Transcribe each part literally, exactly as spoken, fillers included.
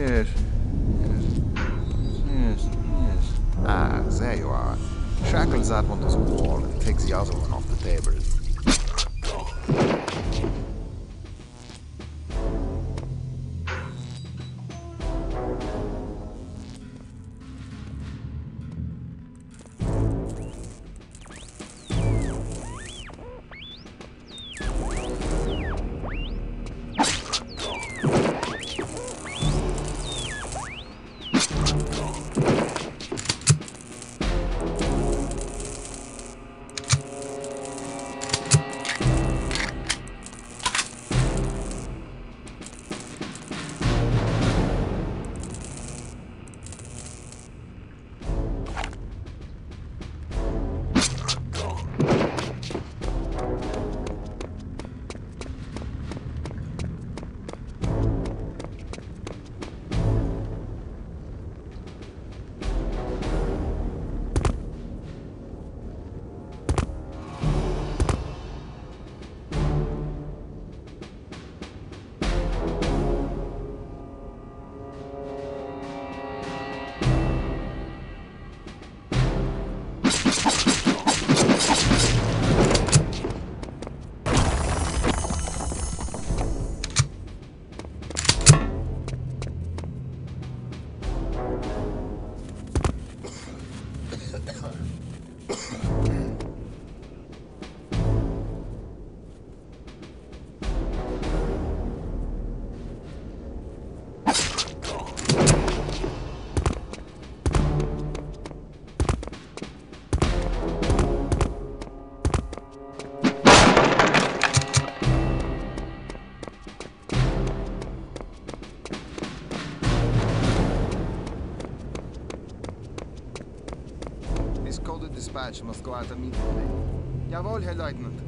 Yes. Yes. Yes. Yes. Ah, there you are. Shackle that one to the wall and take the other one off the table. Dispatch must go out immediately. Jawohl, Herr Lieutenant.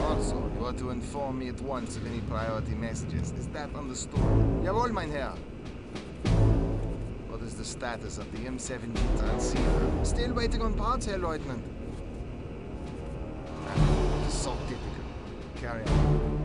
Also, you are to inform me at once of any priority messages. Is that understood? Jawohl, mein Herr. What is the status of the M seventy transceiver? Still waiting on parts, Herr Lieutenant. Ah, it is so typical. Carry on.